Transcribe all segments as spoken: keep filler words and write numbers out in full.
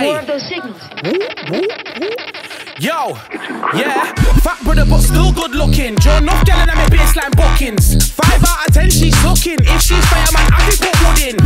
More of those signals. Yo, yeah, fat brother but still good looking. Drawn off gal and I'm a baseline bookings. Five out of ten she's looking. If she's fire man, I can put wood in.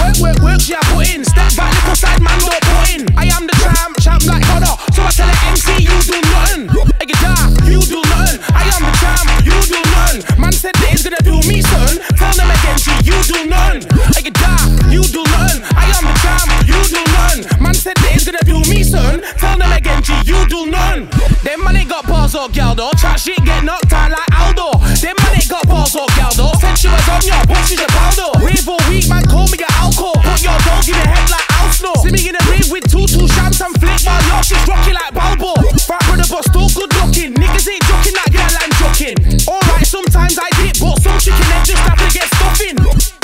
Work, work, work, she I put in. Step back, little side man, don't put in. I am the champ, champ like Connor. So I tell the M C, you do nothing. I get dark, you do nothing. I am the champ, you do nothing. Man said that it's gonna do me something. Tell them again, G, you do nothing. I get dark, you do nothing. I am the champ, you do nothing. Man said that it's gonna do me something. Tell them again, G, you do none. Them man ain't got balls or gal though. Chat shit get knocked out like Aldo. Them man ain't got balls or gal though. Said she was on your boss, she's a pal though. Rave all week, man, call me a alcohol. Put your dog in the head like Al Snow. See me in a rave with two two shams and flick my lock. She's rocking like Balbo. Fat brother but still good looking. Niggas ain't joking that girl I'm joking. Alright, sometimes I dip, but some chicken head just have to get stuffing.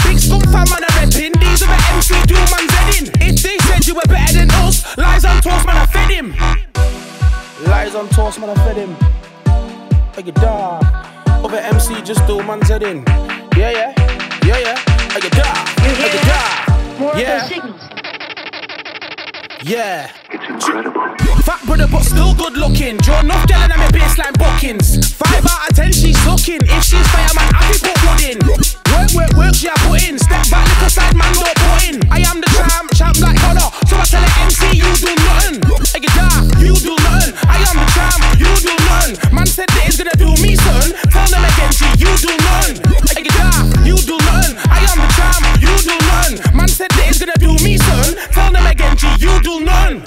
Big scum fan man a reppin'. These are the M C do man's head in. If they said you were better than us, lies on toast man I fed him. Lies on toast, man, I fed him. I get dark. Other M C just do man's head in. Yeah, yeah, yeah, yeah. I get dark. I get dark. More of those signals. Yeah. It's incredible. Fat brother but still good looking. Drawn off gal and I'm a baseline bookings. Five out of ten she's looking. If she's fire man, I can put wood in. Work, work, work, she I put in. Step back, little side man, don't put in. I am the champ, champ like Connor. So I tell the M C, you do nothing. I get dark, you do nothing. I am the champ, you do nothing. Man said that it's gonna do me something. Tell them again, G, you do nothing. I get dark, you do nothing. I am the champ, you do nothing. Man said that it's gonna do me something. Tell them again, G, you do none.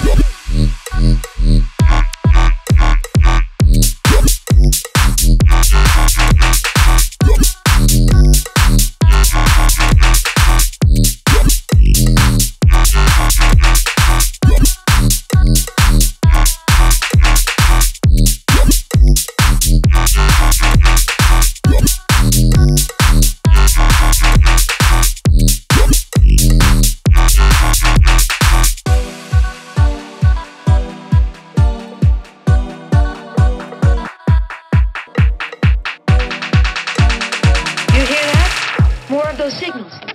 More of those signals.